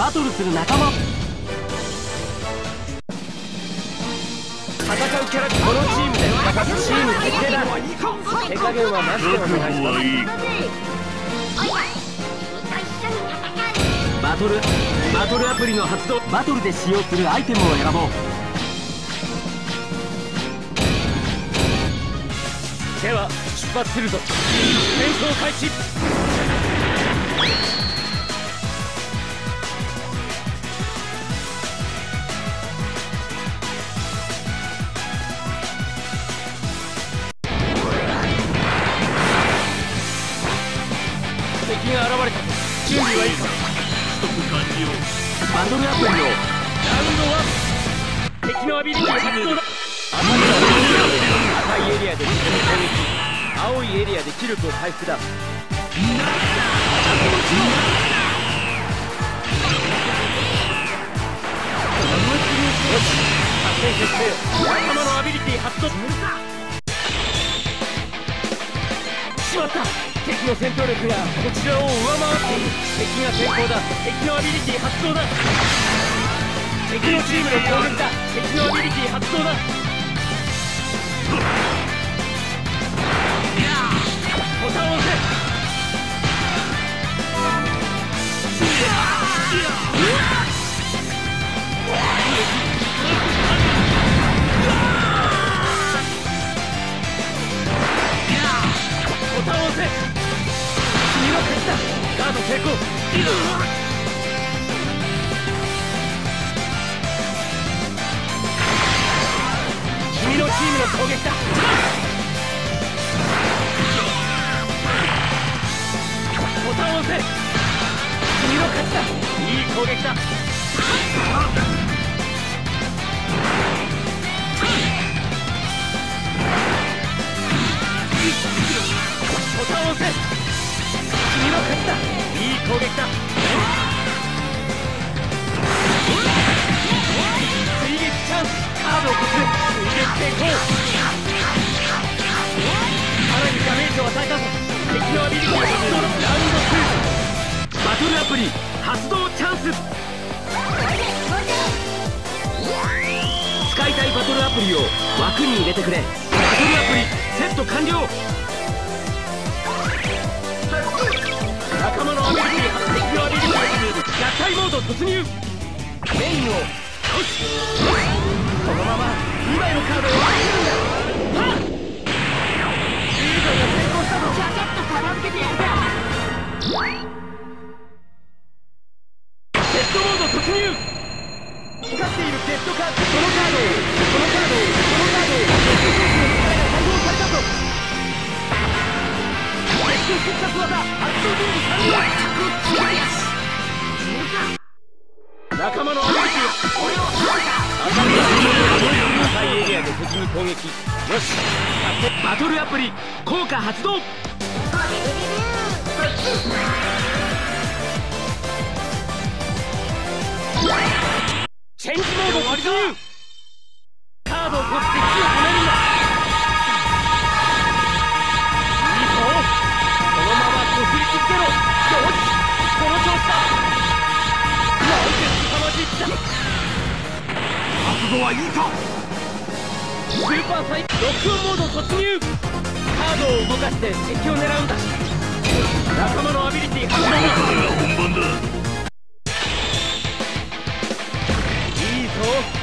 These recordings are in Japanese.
バトルする仲間。戦うキャラクター、このチームで戦うチーム決定だ。手加減はマジでお願いします。バトルアプリの発動。バトルで使用するアイテムを選ぼう。では出発するぞ。戦争開始。が現れた。準備はいいか。ストップ完了。バトルアプリをラウンド1。敵のアビリティ発動だ。赤いエリアで攻撃、青いエリアで気力を回復だ。よし、達成決定。仲間のアビリティ発動。しまった、敵の戦闘力がこちらを上回っている。敵が先行だ。敵のアビリティ発動だ。敵のチームの攻撃だ。敵のアビリティ発動だ。ボタンを押せ。ボタンを押せ。ガード成功。君のチームの攻撃だ。ボタンを押せ。君の勝ちだ。いい攻撃だ。ボタンを押せ。君の勝ちだ。いい攻撃だ。追撃チャンス。カードを消す。追撃成功。さらにダメージを与えたぞ。敵のアビリティ発動のラウンド2。バトルアプリ発動チャンス。使いたいバトルアプリを枠に入れてくれ。バトルアプリセット完了。仲間のアビリティ発動。敵のアビリティ発動。合体モード突入。メインを倒す。このまま2枚のカードを割り切るんだ。はっ、フィールドが成功したぞ。ジャケット片付けてやるか。デッドモード突入。光っているデッドカード。このカードを解放されたぞ。必殺技発動準備完了。仲間のアビリティ、俺を赤いエリアで敵に攻撃。よし、バトルアプリ効果発動。チェンジモード割り込む。カードを取って敵を止めるんだ。この調子だ。なんてすさまじいんだ。覚悟はいいか。スーパーサイロックオンモード突入。カードを動かして敵を狙うんだ。仲間のアビリティ発動。これが本番だ。いいぞ、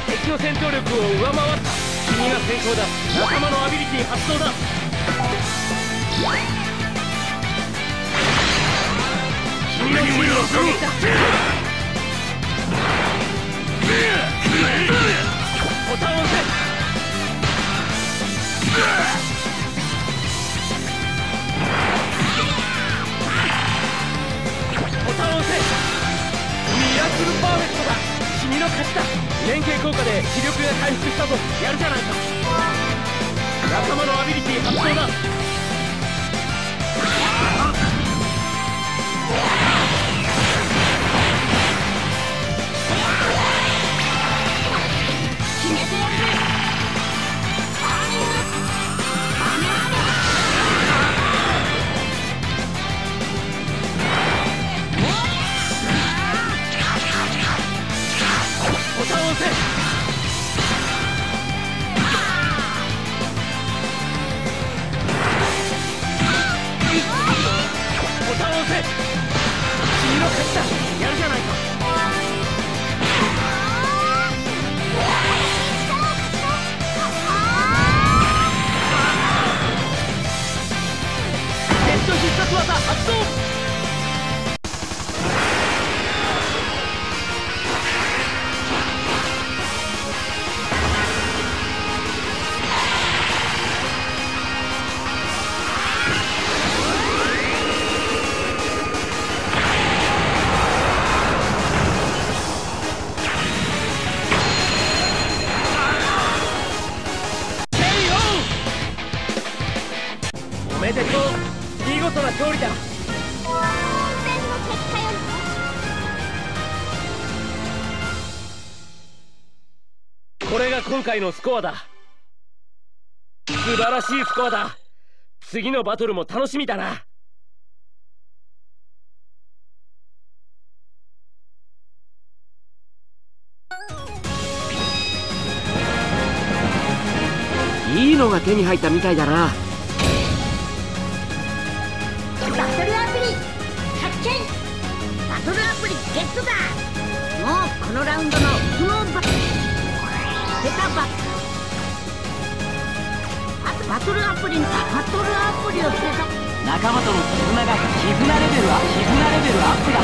敵の戦闘力を上回った。君が成功だ。仲間のアビリティ発動だ。君のチームの攻撃だ。敵のアビリティ発動。ボタンを押せ。ボタンを押せ。ミラクルパーフェクトだ。君の勝ちだ。連携効果で気力が回復したぞ。やるじゃないか。仲間のアビリティ発動だ。今回のスコアだ。素晴らしいスコアだ。次のバトルも楽しみだな。いいのが手に入ったみたいだな。バトルアプリ発見。バトルアプリゲットだ。もうこのラウンドの不問バトルバトルアプリを捨てた。仲間との絆が絆レベルアップだ。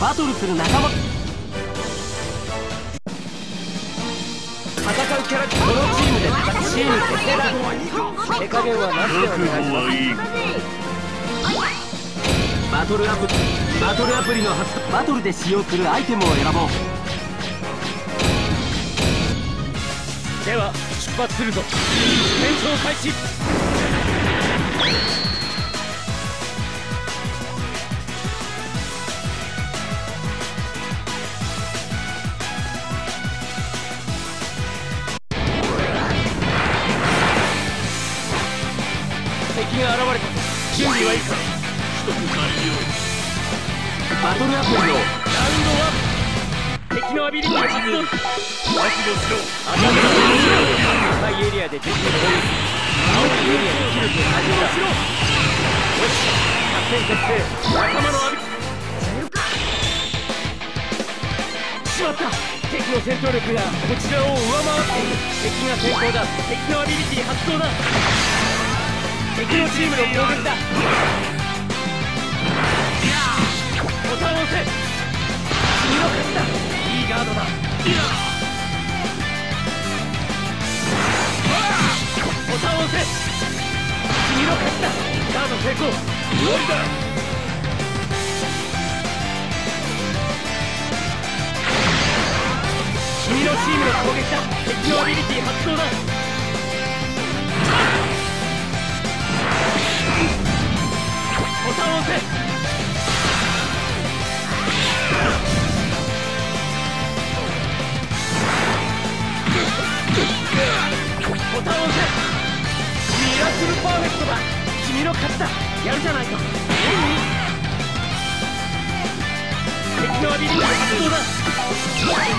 バトルする仲間、このチームで勝ちチーム決定だ。手加減はなしでお願いします。覚悟はいいか。バトルアプリの初バトルで使用するアイテムを選ぼう。では出発するぞ。戦闘開始。準備はいいか。取得完了。バトルアプリのラウンド1。敵のアビリティを発動。待ちもしろ。赤の赤いエリアで敵を攻撃。青いエリアでキルと対応しろ。よし、作戦決定。仲間のアビリティ。しまった。敵の戦闘力がこちらを上回っている。敵が先行だ。敵のアビリティ発動だ。敵のチームの攻撃だ。ボタンを押せ。君の勝ちだ。いいガードだ。ボタンを押せ。君の勝ちだ。ガード成功。終わりだ。君のチームの攻撃だ。敵のアビリティ発動だ。ボタンを押せ。ボタンを押せ。ミラクルパーフェクトだ。君の勝ちだ。やるじゃないか。敵のアビリティ発動だ。ラウン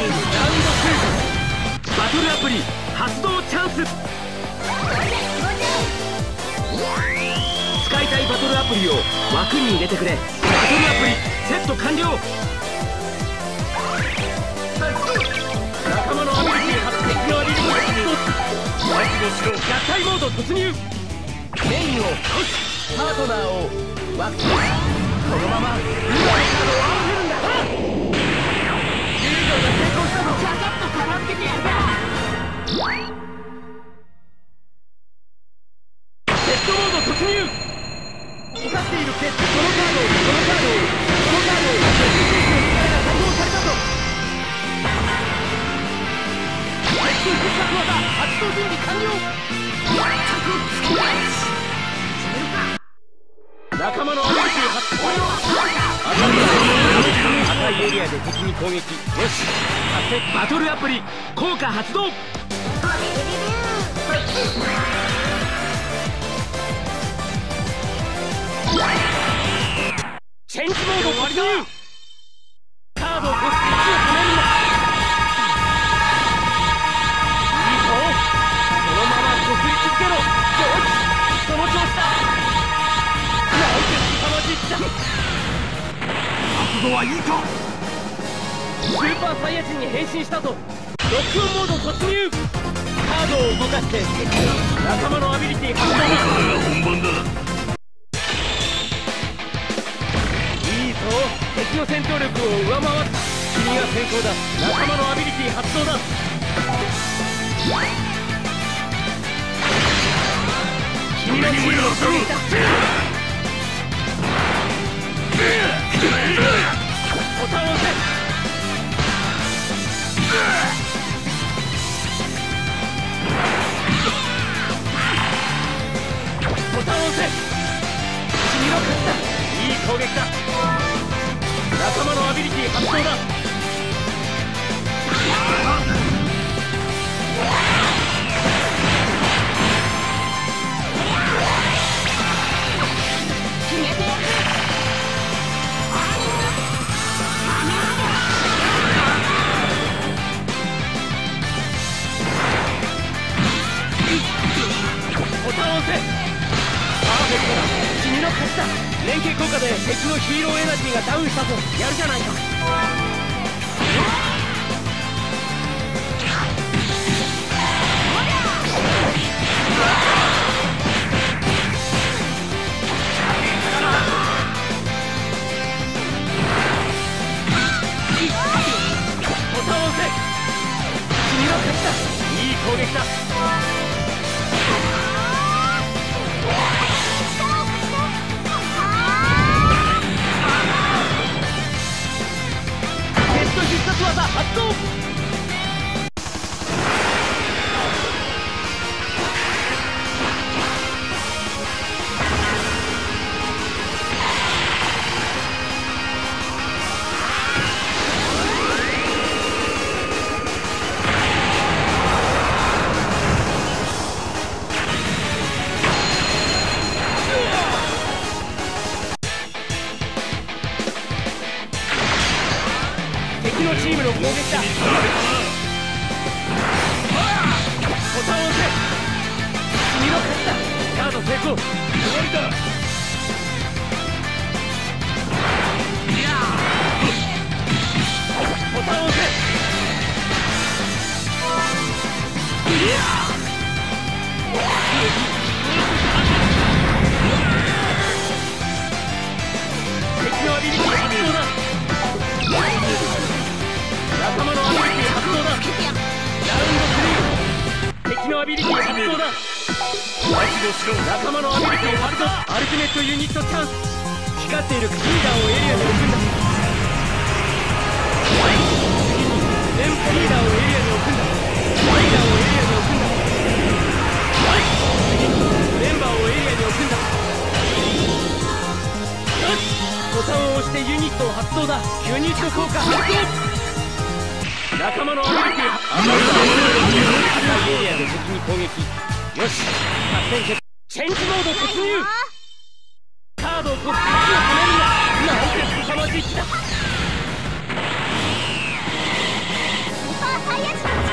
ド2。バトルアプリ発動チャンス。使いたいバトルアプリを枠に入れてくれ。バトルアプリセット完了。仲間のアビリティ発撃のアビリティ発動。マイクの後ろ合体モード突入。メインを倒し、パートナーを枠。このままウーバーカードを合わせるんだ。10秒が成功したの。ジャガッと片付けてやるだ。セットモード突入。使っている決定。このカードを使えば対応されたぞ。接近必殺技発動準備完了。仲間のアビリティ発動。赤いエリアで敵に攻撃。よし、バトルアプリ効果発動。チェンジモード突入。カードを押す位置を決めるんだ。いいぞ、そのままこすり続けろ。よし、その調子だ。なんて凄まじいんだ。覚悟はいいか。スーパーサイヤ人に変身したぞ。ロックオンモード突入。カードを動かして仲間のアビリティ発動。本番だ。敵の戦闘力を上回った。君が成功だ。仲間のアビリティ発動だ。君のチームを取りた。ボタンを押せ。ボタンを押せ。君の勝ちだ。いい攻撃だ。仲間のアビリティ発動だ。決めてやる。ボタンを押せ。パーフェクトだ。君の勝ちだ。連携効果で敵のヒーローエナジーがダウンしたぞ。やるじゃないか。ボタンを押せ。君の勝ちだ。いい攻撃だ。必殺技発動。チームの攻撃だ。ボタンを押せ。君の勝ちだ。カード成功。終わりだ。ボタンを押せ。敵のアビリティ発動だ。仲間のアビリティ発動だ。ラウンド3。敵のアビリティ発動だ。仲間のアビリティ発動。アルティメットユニットチャンス。光っているクリーダーをエリアに置くんだ。次に全クリーダーをエリアに置くんだ。クリーダーをエリアに置くんだ。次にメンバーをエリアに置くんだ。よし、ボタンを押してユニットを発動だ。ユニット効果発動。仲間のアビリティエリアで敵に攻撃。よし、作戦決定。チェンジモード突入。カードをこすって決めるな。なんて凄まじい気だ。スーパーサイヤ人の力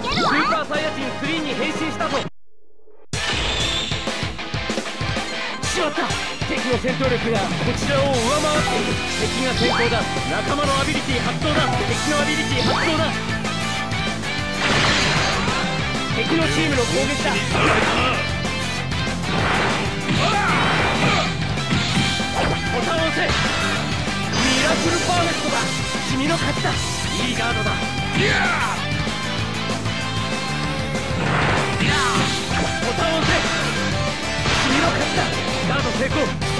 見せてあげるわ。スーパーサイヤ人3に変身したぞ。しまった、敵の戦闘力がこちらを上回っている。敵が成功だ。仲間のアビリティ発動だ。敵のアビリティ発動だ。敵のチームの攻撃だ。ボタンを押せ。ミラクルパーフェクトだ。君の勝ちだ。いいガードだ。ボタンを押せ。君の勝ちだ。ガード成功。ボタンを押せ。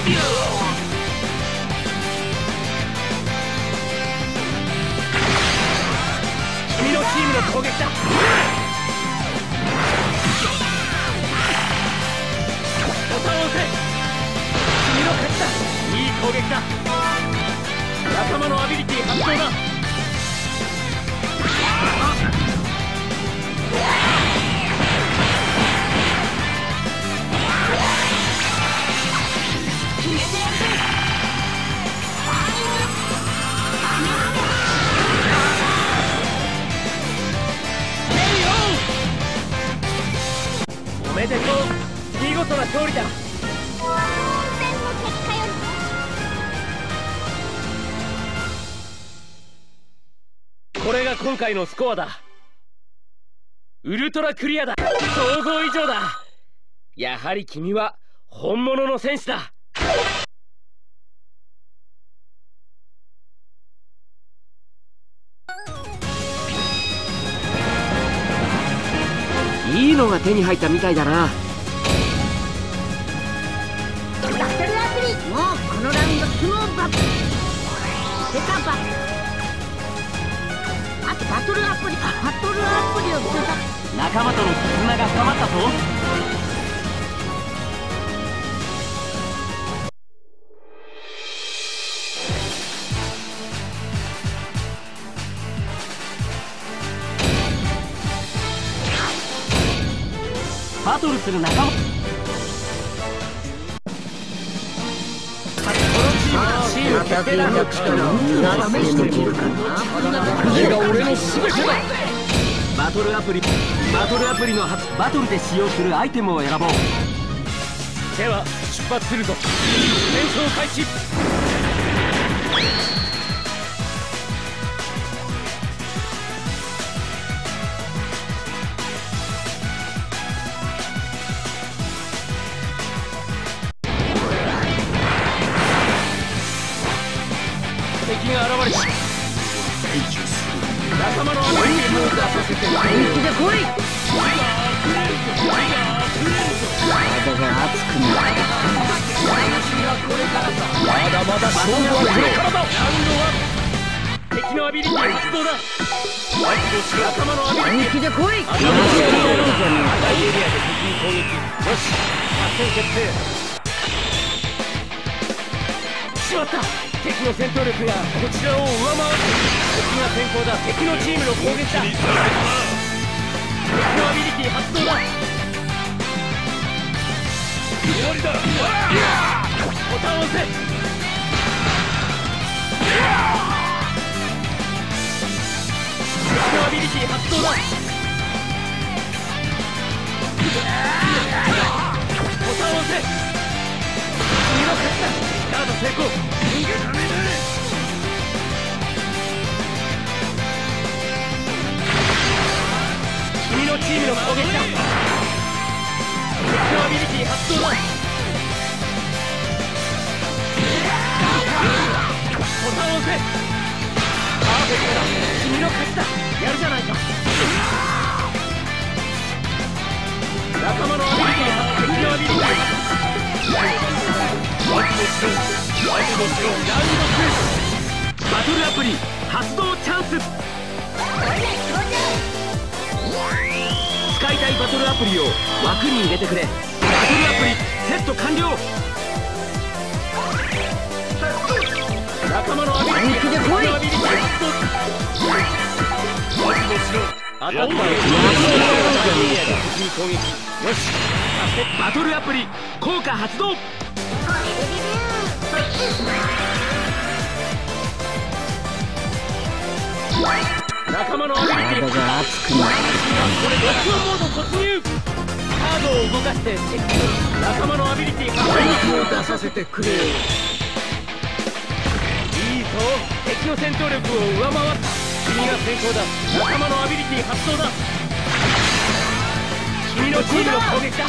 君の勝ちだ。いい攻撃だ。仲間のアビリティ発動だ。決めてやる。これが今回のスコアだ。ウルトラクリアだ。想像以上だ。やはり君は本物の戦士だ。いいのが手に入ったみたいだな。バトルアプリ、もうこのラウンドスモーバップセカバッ、あとバトルアプリを見つけた。仲間との絆が深まったぞ。バトルする仲間、これが俺のすべてだ。バトルアプリの初バトルで使用するアイテムを選ぼう。では出発するぞ。戦争開始。敵が現れた。仲間のアタックを出させて。元気で来い。体が熱くなる。まだまだ勝負はこれからだ。敵のアビリティ発動だ。仲間のアビリティ。元気で来い。赤いエリアで敵に攻撃。よし、発見決定。しまった。敵の戦闘力がこちらを上回る。敵が先行だ。敵のチームの攻撃だ。敵のアビリティ発動だ。終わりだ。ボタンを押せ。敵のアビリティ発動だ。ボタンを押せ。君の勝ちだ。ガード成功。君のチームの攻撃だ。敵のアビリティ発動だ。ボタンを押せ。パーフェクトだ。君の勝ちだ。やるじゃないか。仲間のアビリティ、敵のアビリティ。バトルアプリ発動チャンス。使いたいバトルアプリを枠に入れてくれ。バトルアプリセット完了。仲間のアビリティ発動。バトルアプリ効果発動。仲間のアビリティ。これ爆音モード突入。カードを動かして仲間のアビリティを出させてくれよ。いいぞ。敵の戦闘力を上回った。君が成功だ。仲間のアビリティ発動だ。君のチームの攻撃だ。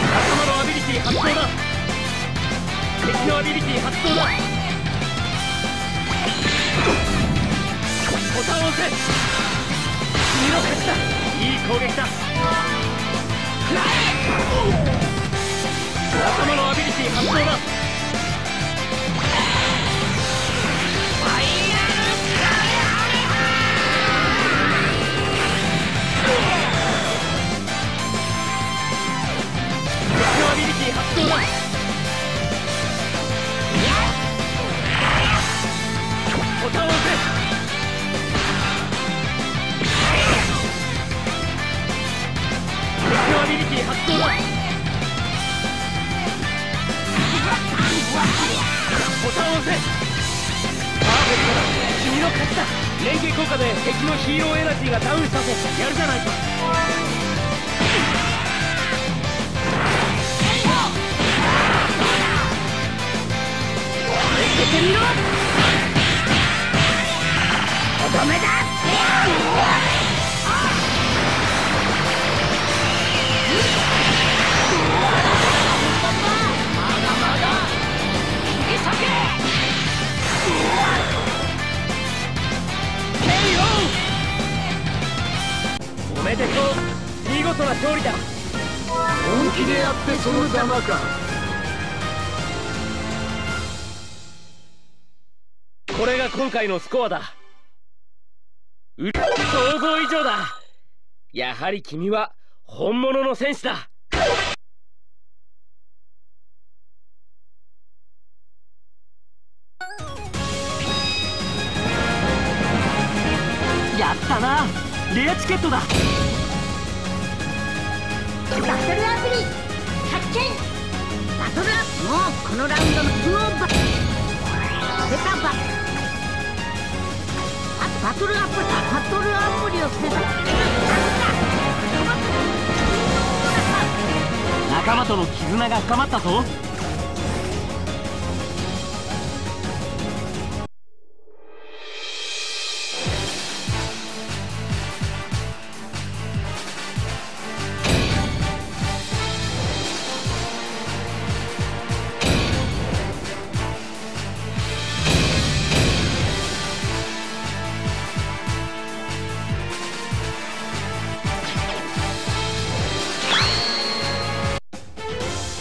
仲間のアビリティ発動だ。敵のアビリティ発動だ。ボタンを押せ。君の勝ちだ。いい攻撃だ。仲間のアビリティ発動だ。敵のアビリティ発動だ。ボタンを押せ。敵のアビリティ発動だ。ボタンを押せ。パーフェクトだ。君の勝ちだ。連携効果で敵のヒーローエナジーがダウンしたぜ。やるじゃないか。見つけてみろ。めでとう。見事な勝利だ。本気でやってそのざまか。これが今回のスコアだ。想像以上だ。やはり君は本物の戦士だ。やったな。レアチケットだ。バトルアプリ発見。バトルアップもうこのラウンドの2オンバトル捨てたバあとバトルアップだ。バトルアプリを捨てた仲間との絆が深まったぞ。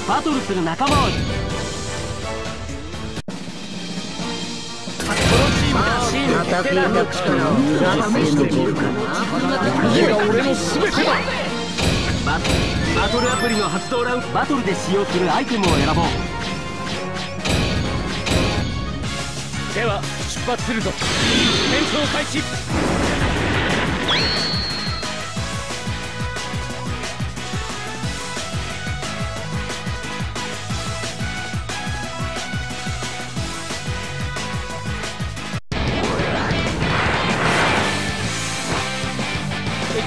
バトルする仲間をこのチームがチーム決定だ。バトルアプリの発動ラウンド。バトルで使用するアイテムを選ぼう。では出発するぞ。戦闘開始。敵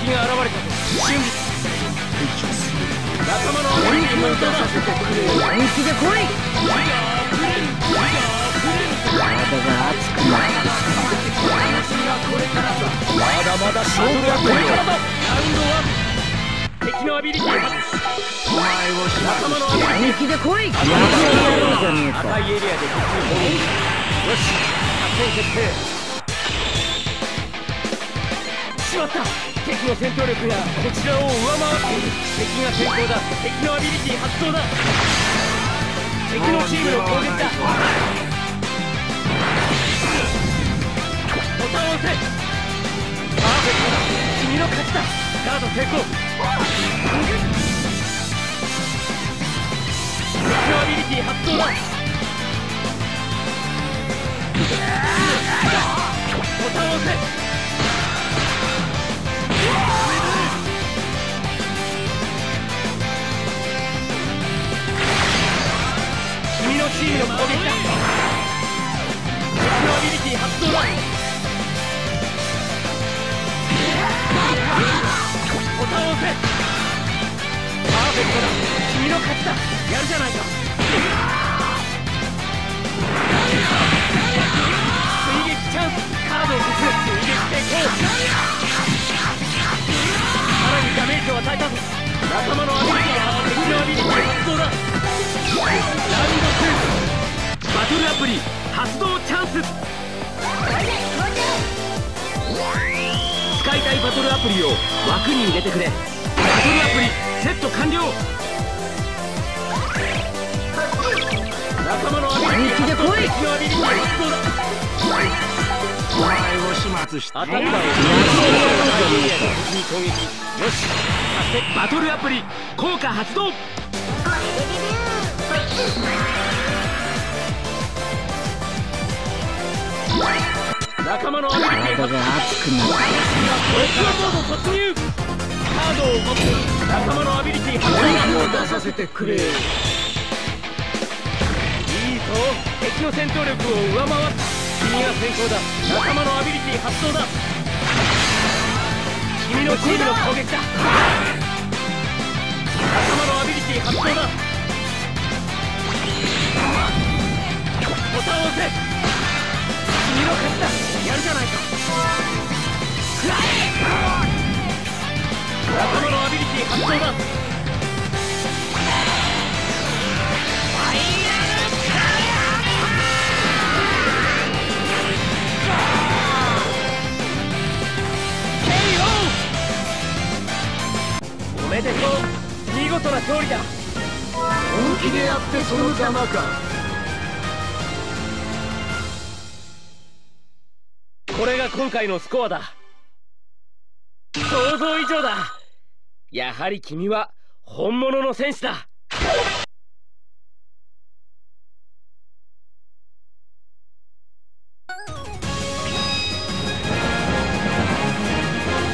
の戦闘力がこちらを上回って敵が先行だ。敵のアビリティ発動だ。敵のチームの攻撃だ。ボタンを押せ。パーフェクトだ。君の勝ちだ。ガード成功。敵のアビリティ発動だ。ボタンを押せ。君のチームの攻撃だ。敵のアビリティ発動だ。ボタンを押せ。パーフェクトだ。君の勝ちだ。やるじゃないか。追撃チャンス。カードを消す。追撃成功。さらにダメージを与えた。仲間のアビリティが敵のアビリティ発動だ。ラウンド2バトルアプリ発動チャンス。使いたいバトルアプリを枠に入れてくれ。バトルアプリセット完了。仲間のアビリティ発動。敵のアビリティ発動だ。お前を始末した。アタッカーを攻撃。よし、バトルアプリ効果発動。これ仲間のアタックが熱くなる。こっちのモード突入。カードを動く。仲間のアビリティ発動を出させてくれ。いいぞ、敵の戦闘力を上回った。君が先行だ。仲間のアビリティ発動だ。君のチームの攻撃だ。仲間のアビリティ発動だ。ボタンを押せ。君の勝ちだ。やるじゃないか。仲間のアビリティ発動だ。その邪魔か。これが今回のスコアだ。想像以上だ。やはり君は本物の戦士だ。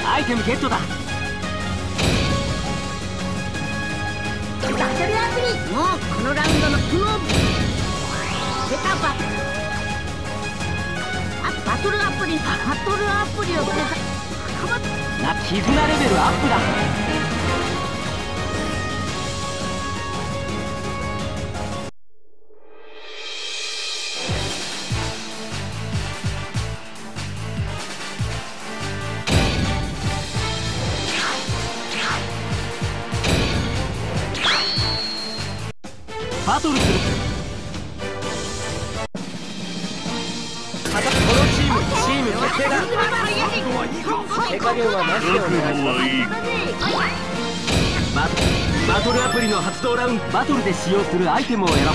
アイテムゲットだ。バトルアプリ、もうこのラウンドのプロ出た。バトルアプリを出た。絆レベルアップだ。バトルする。このチーム決定だ。手加減はマジでお願いします。バトルアプリの発動ラウンド、バトルで使用するアイテムを選ぼう。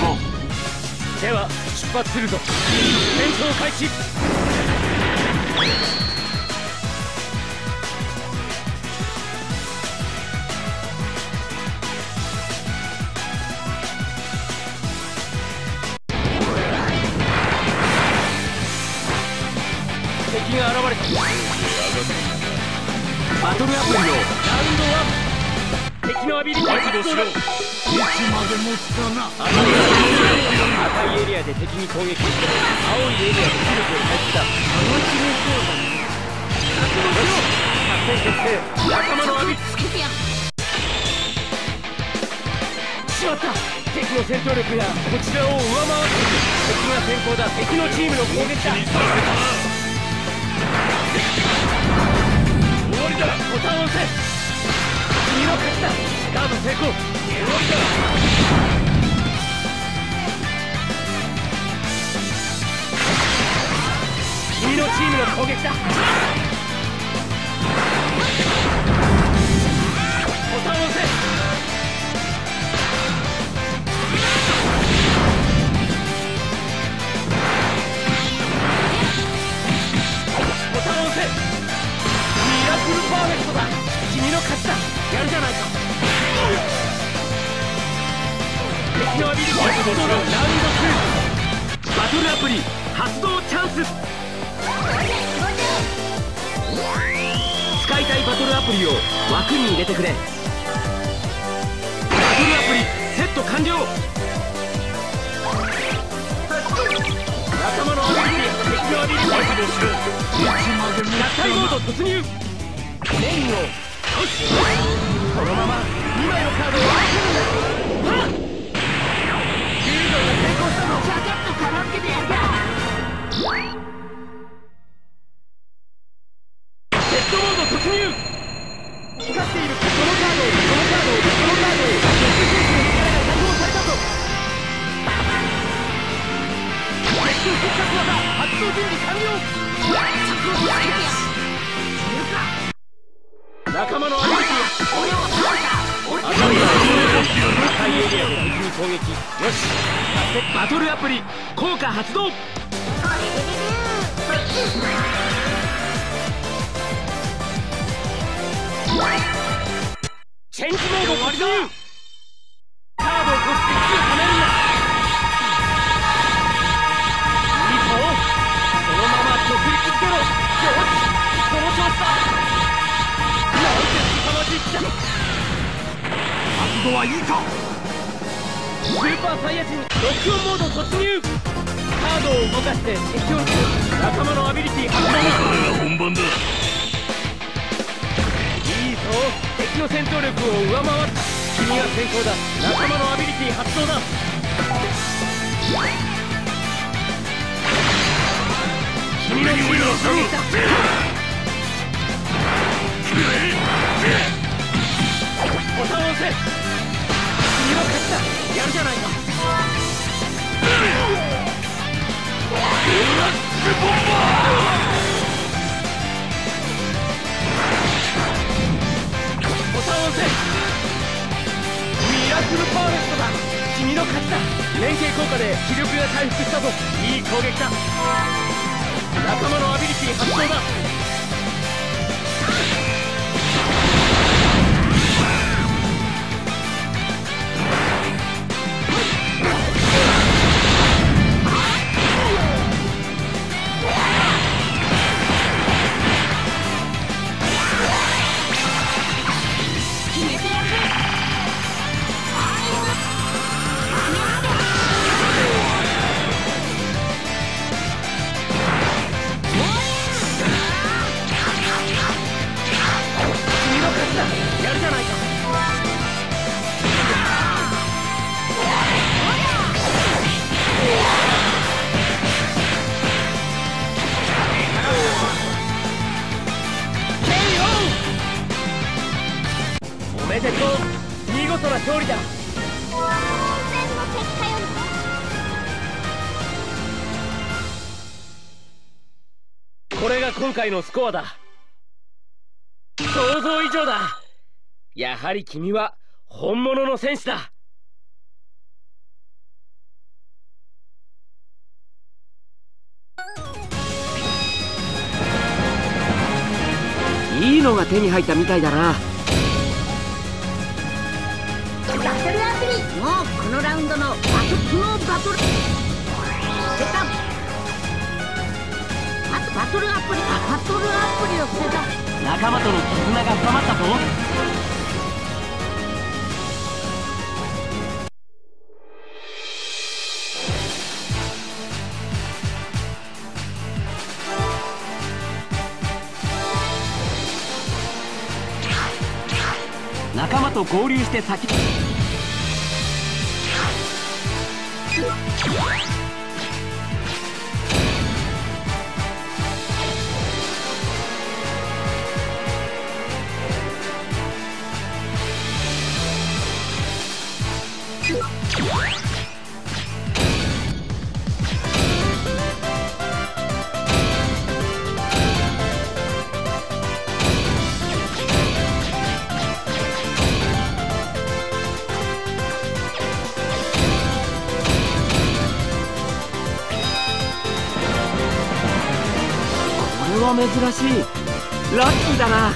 では出発するぞ。戦闘開始。敵が現れた。バトルアプリのラウンド1。敵のアビリティを発動しろ。いつまでもつかな。赤いエリアで敵に攻撃して、青いエリアで火力を発揮した。よし、作戦決定。仲間のアビリティ。しまった。敵の戦闘力がこちらを上回って、敵が先行だ。敵のチームの攻撃だ。ボタンを押せ。君の勝ちだ。ガード成功。動いた。君のチームの攻撃だ。ボタンを押せ。君の勝ちだ。やるじゃないか。敵のアビリティを発動しろ。ラウンド2。バトルアプリ発動チャンス。使いたいバトルアプリを枠に入れてくれ。バトルアプリセット完了。仲間のアビリティ、敵のアビリティを発動しろ。弱体モード突入。メインを倒し、このまま2枚のカードを割り込むんだ。はっ、柔道が成功したの。ちゃちゃっと片付けてやった。セットモード突入。光っているこのカードを特殊必殺技発動準備完了。着をつけてや。仲間のアビリティ。俺は倒れた。赤いエリアで敵に攻撃。よし、バトルアプリ効果発動。チェンジモード終わりだ。スーパーサイヤ人録音モード突入。カードを動かして敵を撃つ。仲間のアビリティ発動。本番だ。いいぞ、敵の戦闘力を上回った。君が先行だ。仲間のアビリティ発動だ。君のチームを攻撃だ。ボタンを押せ。やるじゃないか。ボタンを押せ。ミラクルパーフェクトだ。君の勝勝ちだ。連携効果で気力が回復したぞ。いい攻撃だ。仲間のアビリティ発動だ。見事な勝利だ。これが今回のスコアだ。想像以上だ。やはり君は本物の戦士だ。いいのが手に入ったみたいだな。もうこのラウンドのバトプロバトル捨てた。あとバトルアプリを捨てた。仲間との絆が深まったぞ。仲間と合流して先に珍しい。ラッキーだな。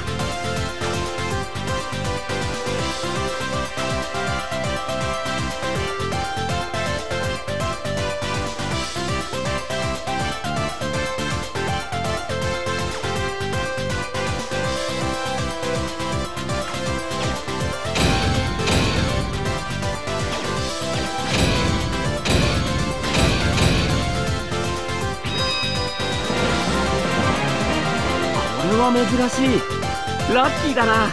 珍しい。ラッキーだな。